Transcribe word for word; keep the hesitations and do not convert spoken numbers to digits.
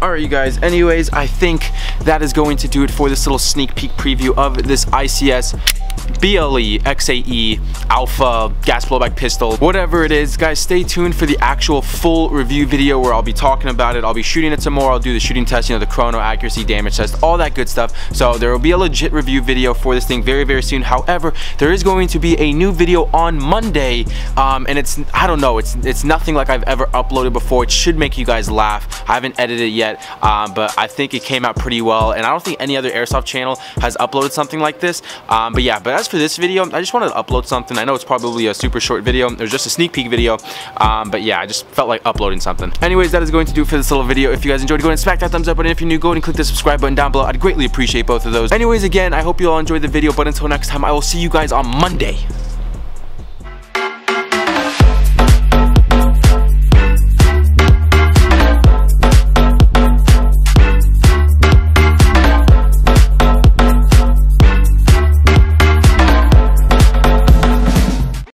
Alright you guys, anyways, I think that is going to do it for this little sneak peek preview of this I C S B L E X A E Alpha Gas Blowback Pistol, whatever it is. Guys, stay tuned for the actual full review video where I'll be talking about it. I'll be shooting it some more. I'll do the shooting test, you know, the chrono, accuracy, damage test, all that good stuff. So there will be a legit review video for this thing very, very soon. However, there is going to be a new video on Monday, um, and it's, I don't know, it's it's nothing like I've ever uploaded before. It should make you guys laugh. I haven't edited it yet, um, but I think it came out pretty well, and I don't think any other Airsoft channel has uploaded something like this, um, but yeah, but as for this video, I just wanted to upload something. I know it's probably a super short video. It was just a sneak peek video. Um, but yeah, I just felt like uploading something. Anyways, that is going to do it for this little video. If you guys enjoyed, go ahead and smack that thumbs up button. If you're new, go ahead and click the subscribe button down below. I'd greatly appreciate both of those. Anyways, again, I hope you all enjoyed the video. But until next time, I will see you guys on Monday.